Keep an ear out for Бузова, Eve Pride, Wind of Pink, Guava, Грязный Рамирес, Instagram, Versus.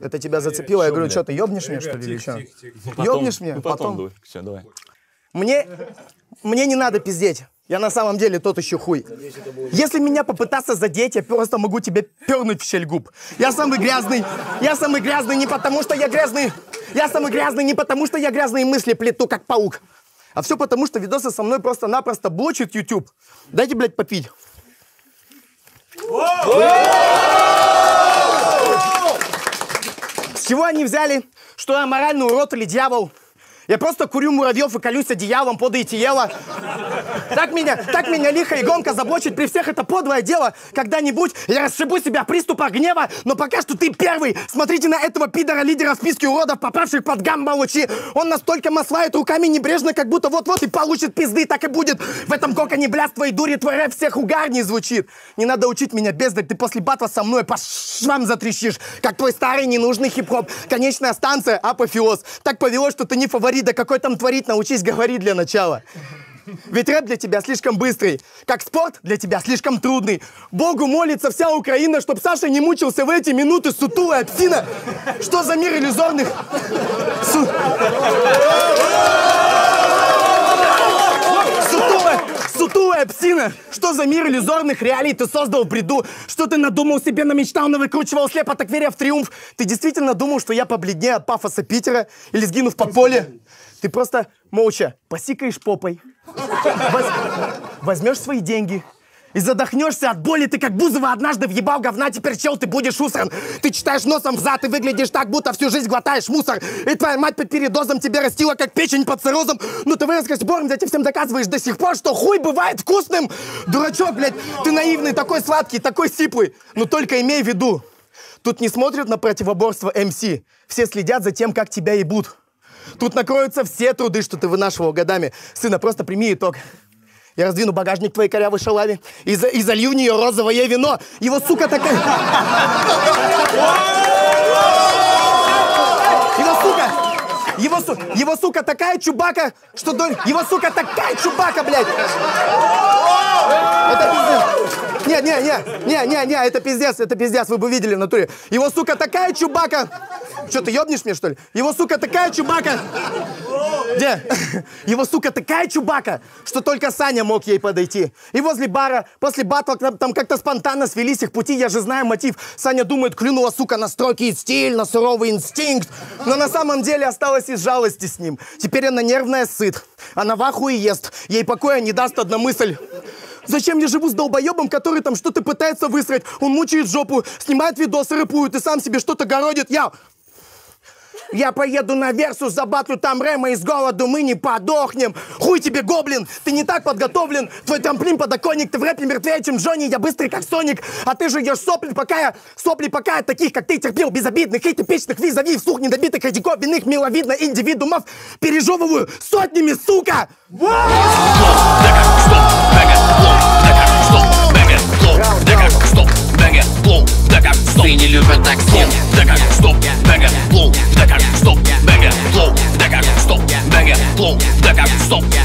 Это тебя зацепило? Я говорю, что ты ёбнешь мне, что ли, или что? Ёбнешь мне? Потом. Все, давай. Мне не надо пиздеть. Я на самом деле тот еще хуй. Если меня попытаться задеть, я просто могу тебе пернуть в щель губ. Я самый грязный. Я самый грязный не потому, что я грязный. Я самый грязный не потому, что я грязные мысли плету, как паук. А все потому, что видосы со мной просто-напросто блочит YouTube. Дайте, блядь, попить. С чего они взяли, что я моральный урод или дьявол? Я просто курю муравьев и колюсь одеялом под ИТЕЛа. Так меня лихо и громко заблочить при всех, это подлое дело. Когда-нибудь я расшибу себя приступа гнева, но пока что ты первый. Смотрите на этого пидора, лидера в списке уродов, попавших под гамма лучи. Он настолько маслает руками небрежно, как будто вот-вот и получит пизды, так и будет. В этом коконе блядства и дури твой рэп всех угар не звучит. Не надо учить меня, бездарь, ты после батла со мной по швам затрещишь, как твой старый ненужный хип-хоп. Конечная станция, апофеоз. Так повелось, что ты не фаворит, да какой там творить, научись говорить для начала. Ведь рэп для тебя слишком быстрый, как спорт для тебя слишком трудный. Богу молится вся Украина, чтоб Саша не мучился в эти минуты, сутулая псина. Что за мир иллюзорных? Сутулая псина, что за мир иллюзорных реалий ты создал в бреду? Что ты надумал себе, намечтал, навыкручивал слепо, так веря в триумф? Ты действительно думал, что я побледнее от пафоса Питера или сгинув по поле? Ты просто молча посикаешь попой, возьмешь свои деньги и задохнешься от боли. Ты как Бузова однажды въебал говна, теперь, чел, ты будешь усран. Ты читаешь носом взад и выглядишь так, будто всю жизнь глотаешь мусор. И твоя мать под передозом тебя растила, как печень под циррозом. Но ты вырос бором, где ты всем доказываешь до сих пор, что хуй бывает вкусным. Дурачок, блядь, ты наивный, такой сладкий, такой сиплый. Но только имей в виду, тут не смотрят на противоборство МС. Все следят за тем, как тебя ебут. Тут накроются все труды, что ты вынашивал годами. Сына, просто прими итог. Я раздвину багажник твоей корявой шалави и залью в нее розовое вино. Его, сука, такая... Его, сука, такая чубака, что... Его, сука, такая чубака, блядь! Это пиздец. Не, это пиздец, вы бы видели в натуре. Его, сука, такая чубака... Что, ты ёбнешь мне, что ли? Его, сука, такая чубака... Где? Его, сука, такая чубака, что только Саня мог ей подойти. И возле бара, после батла, там как-то спонтанно свелись их пути, я же знаю мотив. Саня думает, клюнула, сука, на строки и стиль, на суровый инстинкт. Но на самом деле осталась из жалости с ним. Теперь она нервная сыт. Она в ахуе ест. Ей покоя не даст одна мысль. Зачем я живу с долбоебом, который там что-то пытается высрать? Он мучает жопу, снимает видосы, рыпует и сам себе что-то городит. Я поеду на Версус, забатлю там Рема, и с голоду мы не подохнем. Хуй тебе, гоблин, ты не так подготовлен. Твой трамплин подоконник, ты в рэпе мертвее, чем Джонни, я быстрый, как Соник. А ты же ешь сопли, пока я таких, как ты, терпел, безобидных и типичных визави, вслух недобитых, одиков, винных, миловидно индивидуумов пережевываю сотнями, сука! Ты не любят так стоп, да как стоп, бэга, плоу, да как стоп, бэга, плоу, да как стоп, бэга, плоу, да как стоп.